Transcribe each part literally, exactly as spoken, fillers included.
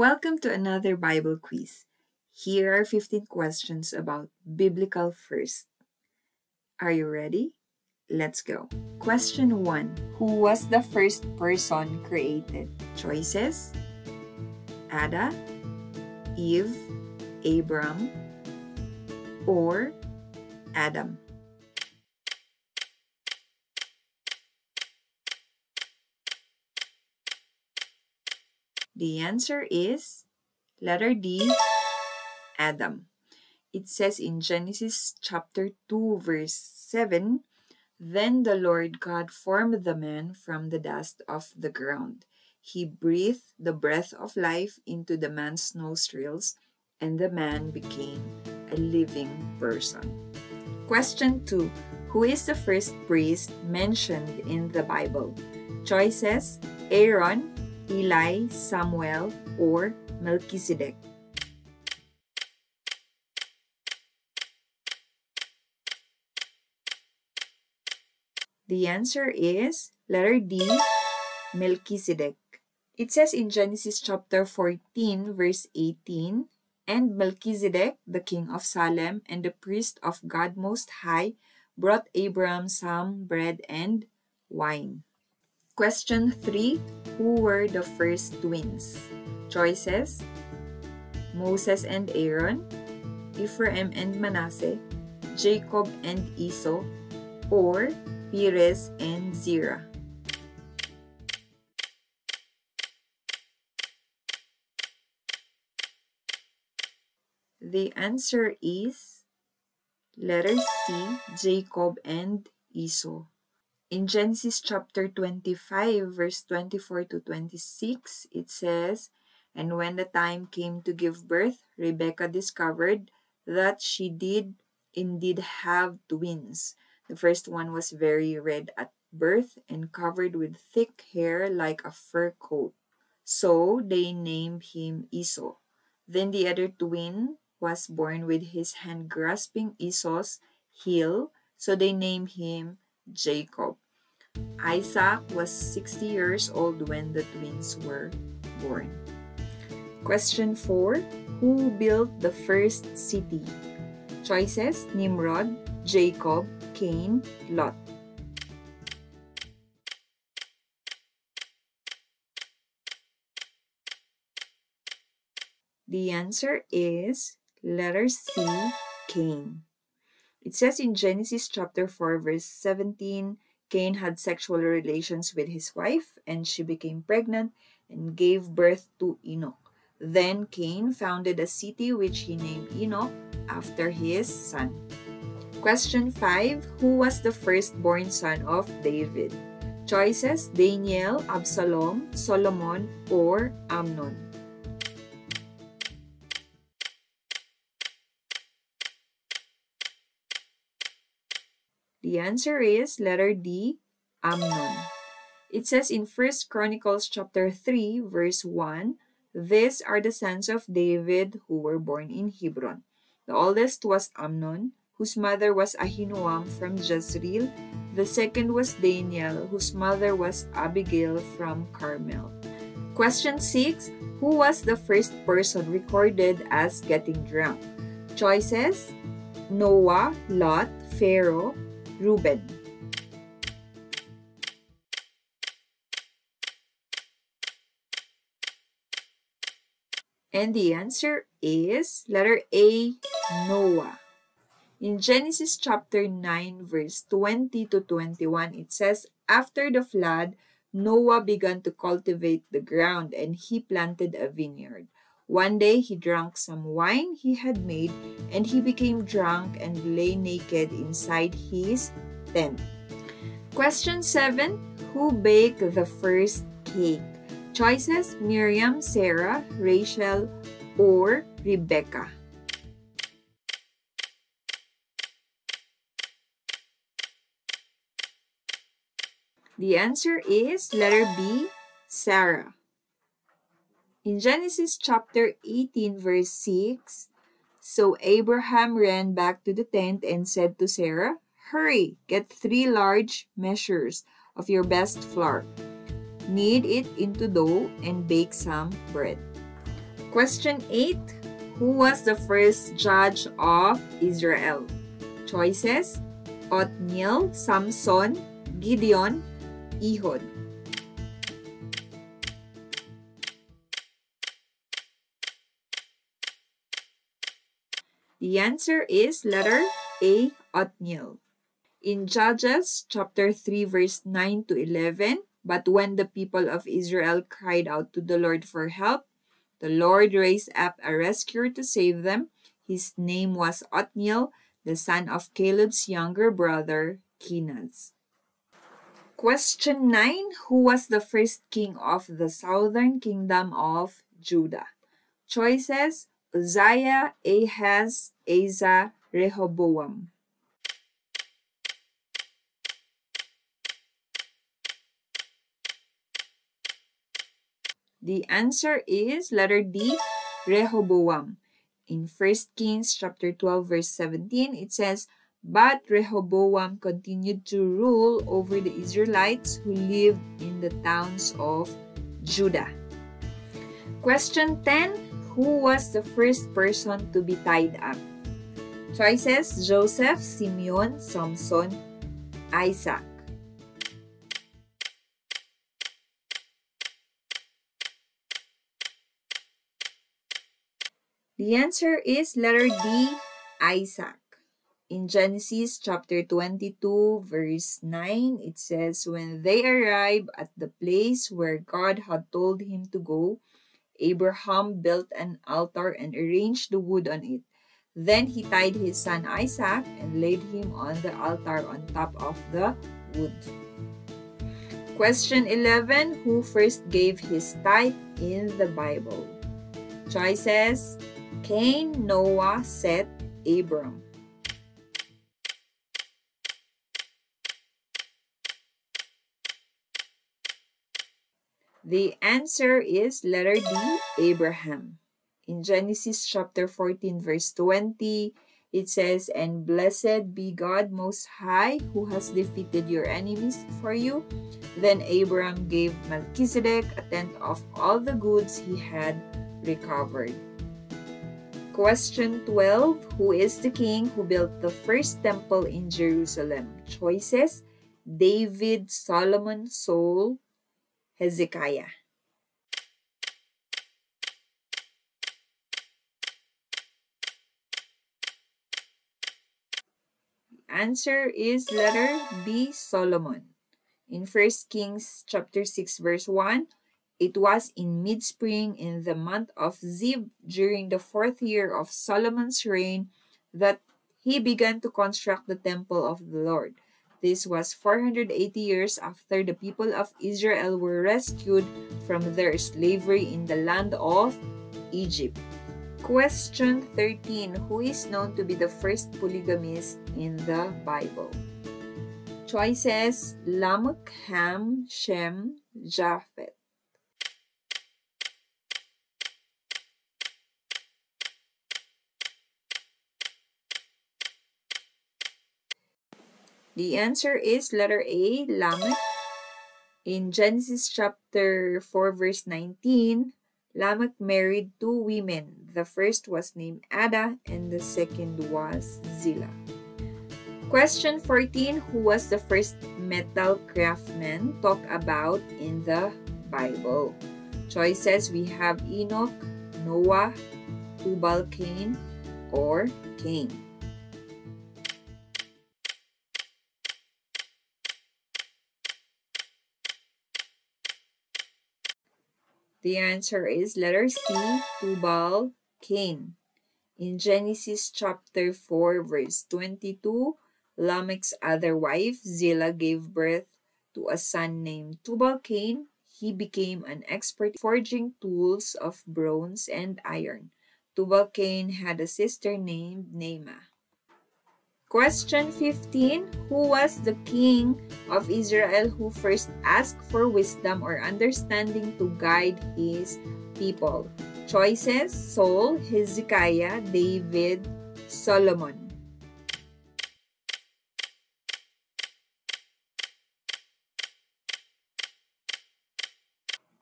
Welcome to another Bible quiz. Here are fifteen questions about biblical first. Are you ready? Let's go. Question one. Who was the first person created? Choices: Ada, Eve, Abram, or Adam. The answer is letter D, Adam. It says in Genesis chapter two verse seven, "Then the Lord God formed the man from the dust of the ground. He breathed the breath of life into the man's nostrils, and the man became a living person." Question two. Who is the first priest mentioned in the Bible? Choices: Aaron, Eli, Samuel, or Melchizedek. The answer is letter D, Melchizedek. It says in Genesis chapter fourteen, verse eighteen, "And Melchizedek, the king of Salem, and the priest of God Most High, brought Abram some bread and wine." Question three. Who were the first twins? Choices: Moses and Aaron, Ephraim and Manasseh, Jacob and Esau, or Perez and Zerah. The answer is letter C, Jacob and Esau. In Genesis chapter twenty-five, verse twenty-four to twenty-six, it says, "And when the time came to give birth, Rebekah discovered that she did indeed have twins. The first one was very red at birth and covered with thick hair like a fur coat. So they named him Esau. Then the other twin was born with his hand grasping Esau's heel, so they named him Jacob. Isaac was sixty years old when the twins were born." Question four. Who built the first city? Choices: Nimrod, Jacob, Cain, Lot. The answer is letter C, Cain. It says in Genesis chapter four, verse seventeen, "Cain had sexual relations with his wife, and she became pregnant and gave birth to Enoch. Then Cain founded a city which he named Enoch after his son." Question five. Who was the firstborn son of David? Choices: Daniel, Absalom, Solomon, or Amnon. The answer is letter D, Amnon. It says in First Chronicles chapter three, verse one, "These are the sons of David who were born in Hebron. The oldest was Amnon, whose mother was Ahinoam from Jezreel. The second was Daniel, whose mother was Abigail from Carmel." Question six. Who was the first person recorded as getting drunk? Choices: Noah, Lot, Pharaoh, Reuben. And the answer is letter A, Noah. In Genesis chapter nine, verse twenty to twenty-one, it says, "After the flood, Noah began to cultivate the ground, and he planted a vineyard. One day he drank some wine he had made, and he became drunk and lay naked inside his tent." Question seven. Who baked the first cake? Choices: Miriam, Sarah, Rachel, or Rebekah. The answer is letter B, Sarah. In Genesis chapter eighteen, verse six, "So Abraham ran back to the tent and said to Sarah, 'Hurry, get three large measures of your best flour. Knead it into dough and bake some bread.'" Question eight. Who was the first judge of Israel? Choices: Othniel, Samson, Gideon, Ehud. The answer is letter A, Othniel. In Judges chapter three verse nine to eleven, but when the people of Israel cried out to the Lord for help, the Lord raised up a rescuer to save them. His name was Othniel, the son of Caleb's younger brother, Kenaz. Question nine. Who was the first king of the southern kingdom of Judah? Choices: Uzziah, Ahaz, Asa, Rehoboam. The answer is letter D, Rehoboam. In First Kings chapter twelve verse seventeen, it says, "But Rehoboam continued to rule over the Israelites who lived in the towns of Judah." Question ten. Who was the first person to be tied up? Choices: Joseph, Simeon, Samson, Isaac. The answer is letter D, Isaac. In Genesis chapter twenty-two verse nine, it says, "When they arrived at the place where God had told him to go, Abraham built an altar and arranged the wood on it. Then he tied his son Isaac and laid him on the altar on top of the wood." Question eleven. Who first gave his tithe in the Bible? Choices: Cain, Noah, Seth, Abram. The answer is letter D, Abraham. In Genesis chapter fourteen verse twenty, it says, "And blessed be God Most High, who has defeated your enemies for you." Then Abram gave Melchizedek a tenth of all the goods he had recovered. Question twelve. Who is the king who built the first temple in Jerusalem? Choices: David, Solomon, Saul, Hezekiah. The answer is letter B, Solomon. In First Kings chapter six verse one, "It was in mid-spring in the month of Zib during the fourth year of Solomon's reign that he began to construct the temple of the Lord. This was four hundred eighty years after the people of Israel were rescued from their slavery in the land of Egypt." Question thirteen. Who is known to be the first polygamist in the Bible? Choices: Lamech, Ham, Shem, Japheth. The answer is letter A, Lamech. In Genesis chapter four verse nineteen, Lamech married two women. The first was named Ada and the second was Zillah. Question fourteen. Who was the first metal craftsman talked about in the Bible? Choices: we have Enoch, Noah, Tubal-Cain, or Cain. The answer is letter C, Tubal-Cain. In Genesis chapter four verse twenty-two, Lamech's other wife, Zillah, gave birth to a son named Tubal-Cain. He became an expert in forging tools of bronze and iron. Tubal-Cain had a sister named Naamah. Question fifteen. Who was the king of Israel who first asked for wisdom or understanding to guide his people? Choices: Saul, Hezekiah, David, Solomon.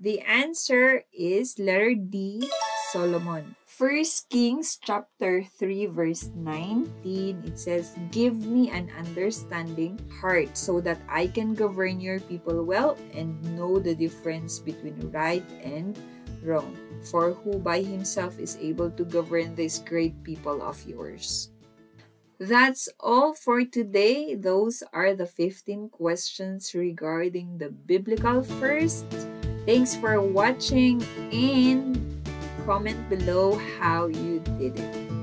The answer is letter D, Solomon. First Kings chapter three verse nineteen, it says, "Give me an understanding heart so that I can govern your people well and know the difference between right and wrong. For who by himself is able to govern this great people of yours?" That's all for today. Those are the fifteen questions regarding the biblical first. Thanks for watching, and comment below how you did it.